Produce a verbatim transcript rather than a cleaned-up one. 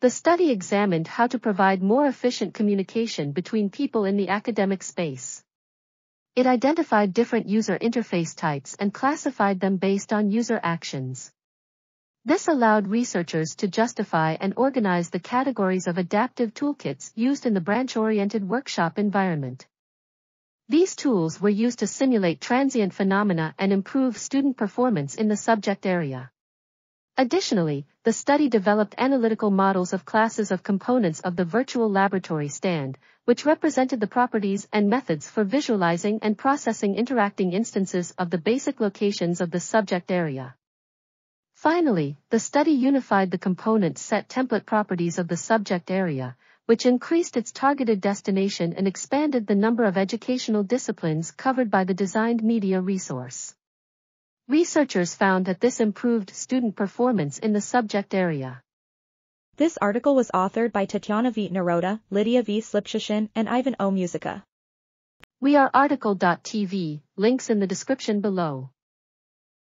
The study examined how to provide more efficient communication between people in the academic space. It identified different user interface types and classified them based on user actions. This allowed researchers to justify and organize the categories of adaptive toolkits used in the branch-oriented workshop environment. These tools were used to simulate transient phenomena and improve student performance in the subject area. Additionally, the study developed analytical models of classes of components of the virtual laboratory stand, which represented the properties and methods for visualizing and processing interacting instances of the basic locations of the subject area. Finally, the study unified the component set template properties of the subject area, which increased its targeted destination and expanded the number of educational disciplines covered by the designed media resource. Researchers found that this improved student performance in the subject area. This article was authored by Tetyana V. Neroda, Lydia V. Slipchyshyn, and Ivan O. Muzyka. We are article dot T V, links in the description below.